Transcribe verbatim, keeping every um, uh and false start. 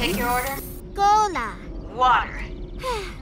take your order? Cola. Water.